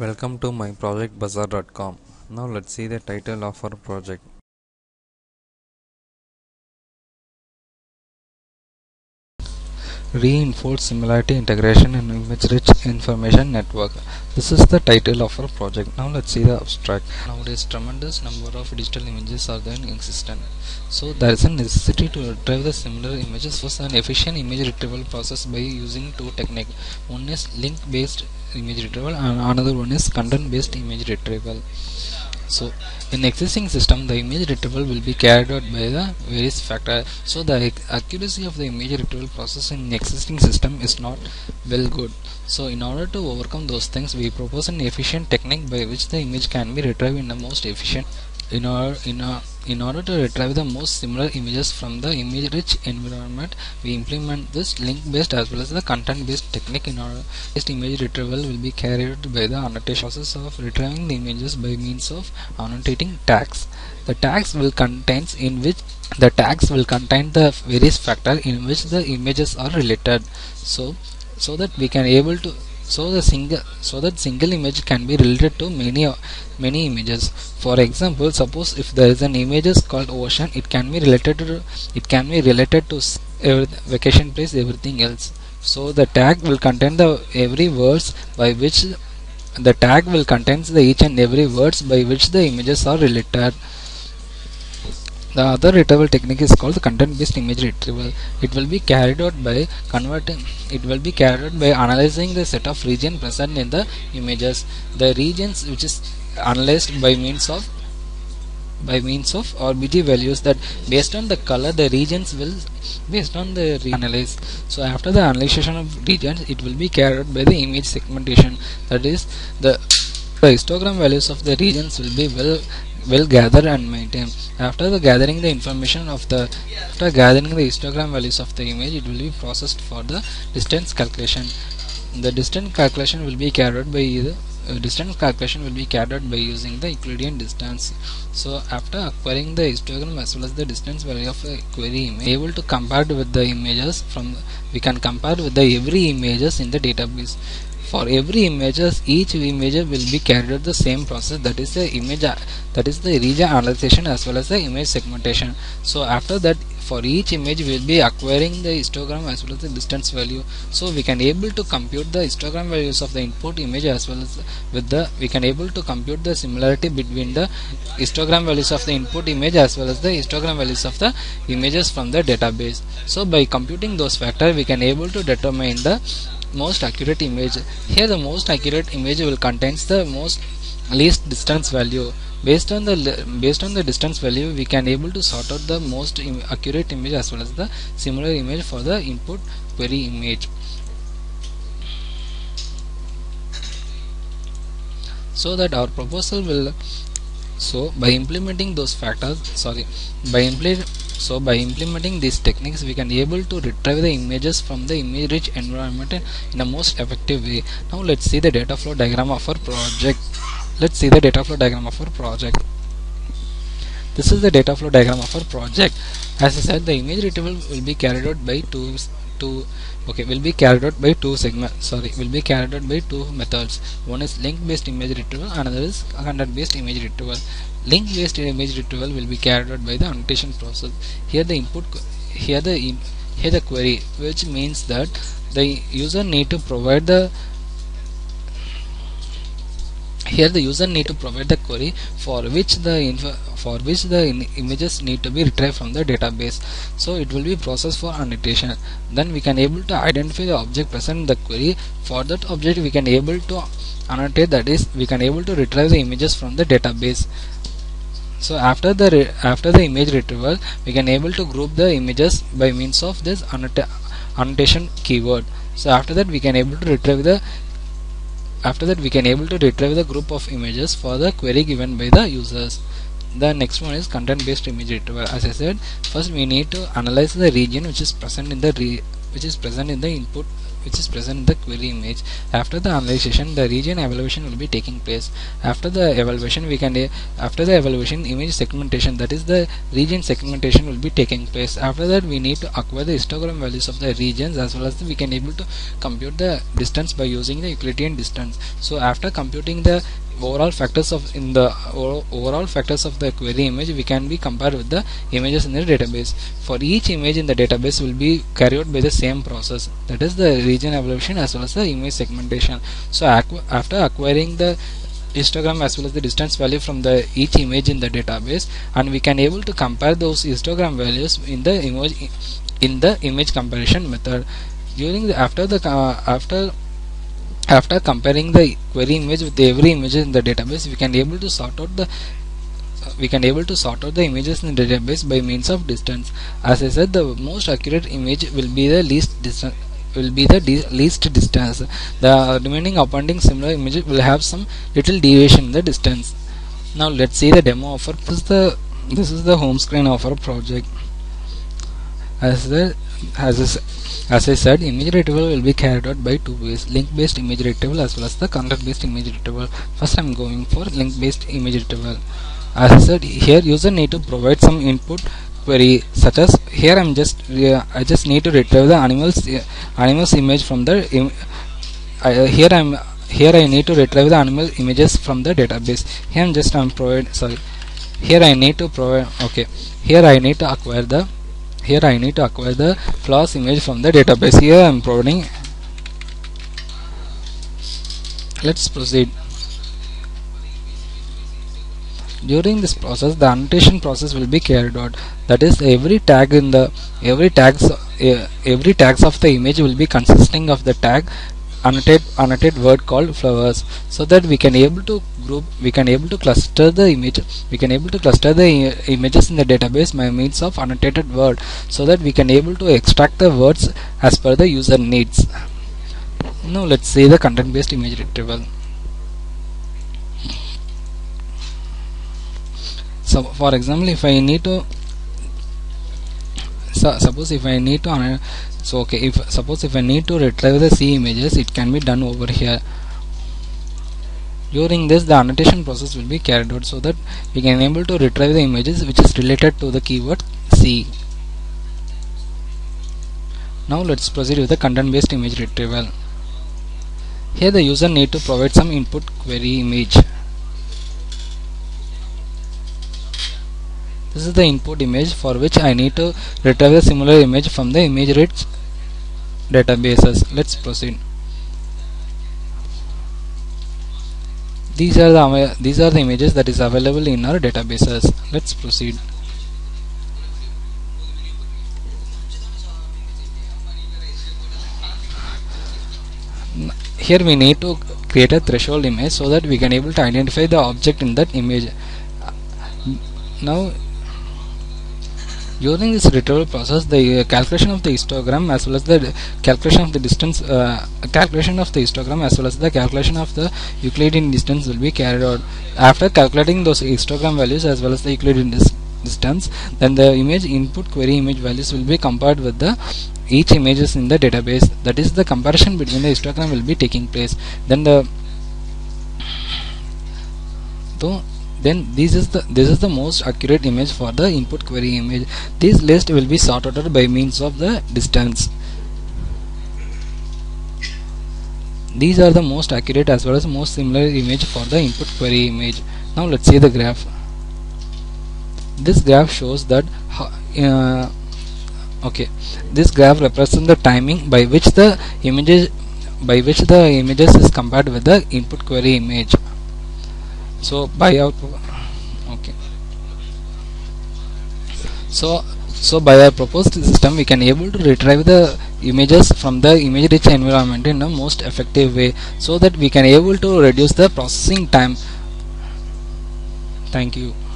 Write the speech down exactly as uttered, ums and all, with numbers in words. Welcome to my project bazaar dot com. Now let's see the title of our project. Reinforce Similarity Integration and Image-Rich Information Network. This is the title of our project. Now let's see the abstract. Nowadays, tremendous number of digital images are there in existence. So there is a necessity to retrieve the similar images. First, an efficient image retrieval process by using two techniques. One is link-based image retrieval and another one is content-based image retrieval. So in existing system, the image retrieval will be carried out by the various factors. So the accuracy of the image retrieval process in existing system is not well good. So in order to overcome those things, we propose an efficient technique by which the image can be retrieved in the most efficient in order in a in order to retrieve the most similar images from the image rich environment. We implement this link based as well as the content based technique. In order, this image retrieval will be carried out by the annotation process of retrieving the images by means of annotating tags. The tags will contains in which the tags will contain the various factors in which the images are related, so so that we can able to So the single so that single image can be related to many many images. For example, suppose if there is an image called ocean, it can be related to it can be related to every, vacation place, everything else. So the tag will contain the every words by which the tag will contain the each and every words by which the images are related. The other retrieval technique is called the content-based image retrieval. It will be carried out by converting. It will be carried out by analyzing the set of regions present in the images. The regions which is analyzed by means of by means of R G B values, that based on the color the regions will based on the analyze. So after the analysis of regions, it will be carried out by the image segmentation. That is, the the histogram values of the regions will be well. will gather and maintain. After the gathering the information of the after gathering the histogram values of the image, it will be processed for the distance calculation. The distance calculation will be carried out by either uh, distance calculation will be carried out by using the Euclidean distance. So after acquiring the histogram as well as the distance value of a query image, able to compare with the images from we can compare with the every images in the database. For every images, each image will be carried out the same process, that is the image that is the region analysis as well as the image segmentation. So after that, for each image we will be acquiring the histogram as well as the distance value. So we can able to compute the histogram values of the input image as well as with the we can able to compute the similarity between the histogram values of the input image as well as the histogram values of the images from the database. So by computing those factors, we can able to determine the most accurate image. Here the most accurate image will contains the most least distance value. Based on the based on the distance value, we can able to sort out the most im accurate image as well as the similar image for the input query image. So that our proposal will so by implementing those factors sorry by implement So by implementing these techniques, we can able to retrieve the images from the image-rich environment in the most effective way. Now let's see the data flow diagram of our project. Let's see the data flow diagram of our project. This is the data flow diagram of our project. As I said, the image retrieval will be carried out by two two okay will be carried out by two segments sorry will be carried out by two methods. One is link-based image retrieval, another is content-based image retrieval. Link-based image retrieval will be carried out by the annotation process. Here the input, here the here the query, which means that the user need to provide the here the user need to provide the query for which the info, for which the in images need to be retrieved from the database. So it will be processed for annotation. Then we can able to identify the object present in the query. For that object, we can able to annotate. That is, we can able to retrieve the images from the database. So after the re after the image retrieval, we can able to group the images by means of this annota annotation keyword. So after that, we can able to retrieve the after that we can able to retrieve the group of images for the query given by the users. The next one is content based image retrieval. As I said, first we need to analyze the region which is present in the re which is present in the input which is present in the query image. After the analyzation, the region evaluation will be taking place. After the evaluation, we can uh, after the evaluation, image segmentation, that is the region segmentation, will be taking place. After that, we need to acquire the histogram values of the regions, as well as the, we can able to compute the distance by using the Euclidean distance. So after computing the overall factors of in the overall factors of the query image, we can be compared with the images in the database. For each image in the database will be carried out by the same process, that is the region evaluation as well as the image segmentation. So after acquiring the histogram as well as the distance value from the each image in the database, and we can able to compare those histogram values in the image in the image comparison method. During the after the uh, after After comparing the query image with every image in the database, we can able to sort out the we can able to sort out the images in the database by means of distance. As I said, the most accurate image will be the least distance will be the least distance. The remaining abounding similar images will have some little deviation in the distance. Now let's see the demo of our this is the this is the home screen of our project. As the as I As I said, image retrieval will be carried out by two ways: link-based image retrieval as well as the content-based image retrieval. First, I am going for link-based image retrieval. As I said, here user need to provide some input query, such as here I am just uh, I just need to retrieve the animals uh, animals image from the Im I, uh, here I am here I need to retrieve the animal images from the database. Here I am just I am provide sorry. Here I need to provide okay. Here I need to acquire the Here I need to acquire the flowers image from the database. Here I am providing. Let's proceed. During this process, the annotation process will be carried out. That is, every tag in the every tags uh, every tags of the image will be consisting of the tag annotate annotate word called flowers, so that we can able to group we can able to cluster the image we can able to cluster the uh, images in the database by means of annotated word, so that we can able to extract the words as per the user needs. Now let's see the content based image retrieval. So for example, if I need to so, suppose if I need to uh, So okay, if suppose if I need to retrieve the C images, it can be done over here. During this, the annotation process will be carried out, so that we can able to retrieve the images which is related to the keyword C. Now let's proceed with the content-based image retrieval. Here the user need to provide some input query image. This is the input image for which I need to retrieve a similar image from the image rich databases. Let's proceed. These are the these are the images that is available in our databases. Let's proceed. Here we need to create a threshold image so that we can able to identify the object in that image. Now, during this retrieval process, the uh, calculation of the histogram as well as the calculation of the distance, uh, calculation of the histogram as well as the calculation of the Euclidean distance will be carried out. After calculating those histogram values as well as the Euclidean dis distance, then the image input query image values will be compared with the each images in the database. That is, the comparison between the histogram will be taking place. Then the though. Then this is the this is the most accurate image for the input query image. This list will be sorted out by means of the distance. These are the most accurate as well as most similar image for the input query image. Now let's see the graph. This graph shows that uh, okay. This graph represents the timing by which the images by which the images is compared with the input query image. So by our okay. So so by our proposed system, we can able to retrieve the images from the image rich environment in the most effective way, so that we can able to reduce the processing time. Thank you.